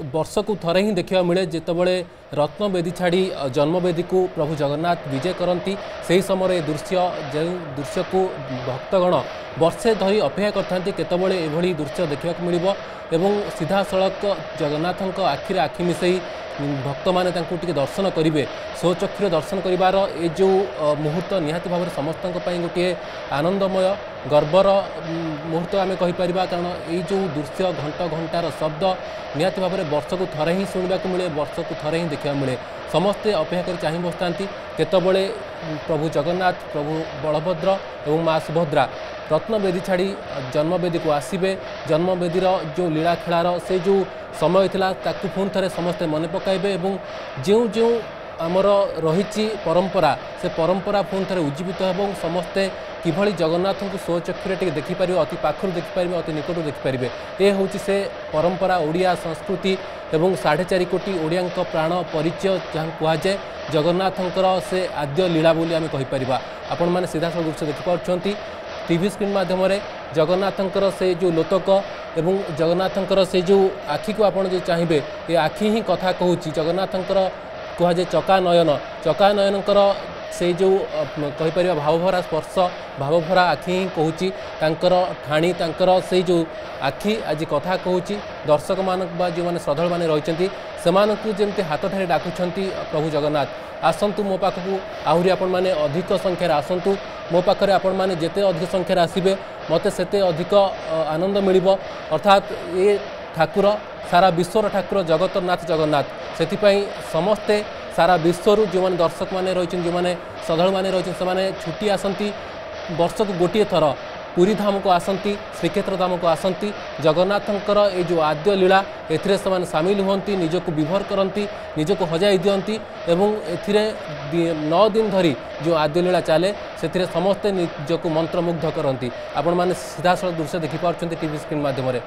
वर्षक थरे ही देखा मिले जितेबले रत्नवेदी छाड़ी जन्मवेदी को प्रभु जगन्नाथ विजय करती से ही समय दृश्य जो दृश्य को भक्तगण वर्षे धरी अपेक्षा करते केतबले एभली दृश्य देखा मिलिबो एवं सीधा सड़क जगन्नाथ आखिरे आखि मिसई भक्त माने तांको टिके दर्शन करेंगे स्वचक्षुरे दर्शन करार ये जो मुहूर्त निहाती भाव समस्त गोटे आनंदमय गर्वर मुहूर्त आम कहीपर कारण ये जो दृश्य घंटा घंटार शब्द निहाती भाव में वर्ष को थरे ही शुणा को मिले वर्ष को थरे ही देखा मिले समस्ते अपेक्षा कर चाह बसता केतबले प्रभु जगन्नाथ प्रभु बलभद्र और माँ सुभद्रा रत्नवेदी छाड़ी जन्मवेदी को आसबे जन्मवेदीर जो लीला खेलार से जो समय ताकू पुणी थे समस्ते मन पकाइबे और जो जो आमर रही परंपरा से परंपरा पुणी थे उज्जीवित हो समस्ते किभली जगन्नाथ को स्वचक्षुरे टिके देखिपारे अति पाखर देखिपारे अति निकट देखिपारे ये हूँ से परंपरा ओडिया संस्कृति एवं 4.5 कोटी ओडिया प्राण परिचय जहाँ कहुए जगन्नाथंकर से आद्य लीला बोली आम कहीपर आपण मैंने सीधा सब दृश्य देखिपुंट टीवी स्क्रीन माध्यम जगन्नाथंकर से जो लोतक एवं जगन्नाथंकर से जो आखि को आपड़ जो चाहिए ये आखि ही कथा कहूँ जगन्नाथंकर कहुए चकानयनकर से जो कहीपर भावभरा स्पर्श भावभरा आखि ही कहूँ तांकर ठाणी तांकर से जो आखि आज कथा कहूँ दर्शक मान जो मैंने श्रद्धा मैंने रही सेमती हाथ ठारे डाकुंट प्रभु जगन्नाथ आसतु मो पाखक आहरी आपण मैंने अधिक संख्यार आसतु मो पाखे आपण मैंने जिते अधिक संख्यार आसबे मते सेते अधिक आनंद मिलिब अर्थात ये ठाकुर सारा विश्वर ठाकुर जगतनाथ जगन्नाथ से समस्ते सारा विश्वर जो मैंने दर्शक मैंने रही जो मैंने श्रद्धालु मैंने रही से छुट्टी आसती वर्ष को गोटे थर पुरी धाम को आसती श्रीक्षेत्र धाम को आसती जगन्नाथंकर ये जो आद्य लीला एथिरे से सामिल होती निजक विभर करती निजक हजाई दियंती एवं एथिरे 9 दिन धरी जो आद्य लीला चले से समस्ते निजक मंत्रमुग्ध करती आपण मैंने सीधा सड़क दृश्य देखिपुंट टीवी स्क्रीन माध्यम।